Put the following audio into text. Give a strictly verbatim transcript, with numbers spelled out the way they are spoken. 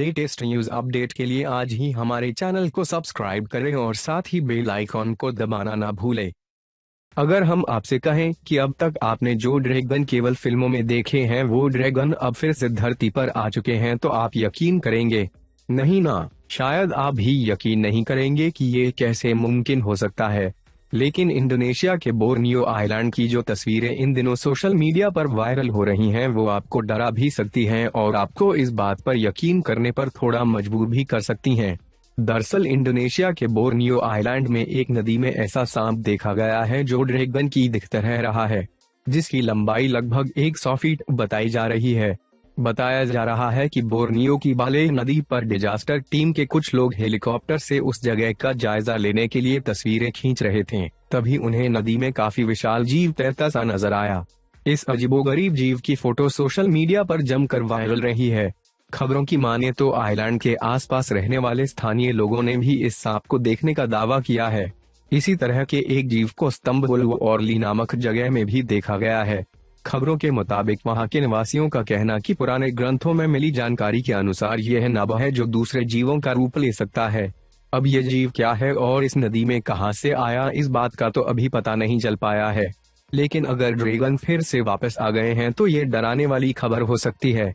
Latest news update के लिए आज ही हमारे चैनल को सब्सक्राइब करें और साथ ही बेल आइकॉन को दबाना ना भूलें। अगर हम आपसे कहें कि अब तक आपने जो ड्रैगन केवल फिल्मों में देखे हैं वो ड्रैगन अब फिर से धरती पर आ चुके हैं तो आप यकीन करेंगे? नहीं ना, शायद आप भी यकीन नहीं करेंगे कि ये कैसे मुमकिन हो सकता है। लेकिन इंडोनेशिया के बोर्नियो आइलैंड की जो तस्वीरें इन दिनों सोशल मीडिया पर वायरल हो रही हैं वो आपको डरा भी सकती हैं और आपको इस बात पर यकीन करने पर थोड़ा मजबूर भी कर सकती हैं। दरअसल इंडोनेशिया के बोर्नियो आइलैंड में एक नदी में ऐसा सांप देखा गया है जो ड्रैगन की तरह रहा है, जिसकी लंबाई लगभग सौ फीट बताई जा रही है। बताया जा रहा है कि बोर्नियो की बाले नदी पर डिजास्टर टीम के कुछ लोग हेलीकॉप्टर से उस जगह का जायजा लेने के लिए तस्वीरें खींच रहे थे, तभी उन्हें नदी में काफी विशाल जीव तैरता सा नजर आया। इस अजीबोगरीब जीव की फोटो सोशल मीडिया पर जमकर वायरल रही है। खबरों की माने तो आइलैंड के आसपास रहने वाले स्थानीय लोगों ने भी इस सांप को देखने का दावा किया है। इसी तरह के एक जीव को स्तंबुल और ली नामक जगह में भी देखा गया है। खबरों के मुताबिक वहां के निवासियों का कहना कि पुराने ग्रंथों में मिली जानकारी के अनुसार यह नाबा है जो दूसरे जीवों का रूप ले सकता है। अब यह जीव क्या है और इस नदी में कहां से आया, इस बात का तो अभी पता नहीं चल पाया है। लेकिन अगर ड्रैगन फिर से वापस आ गए हैं तो ये डराने वाली खबर हो सकती है।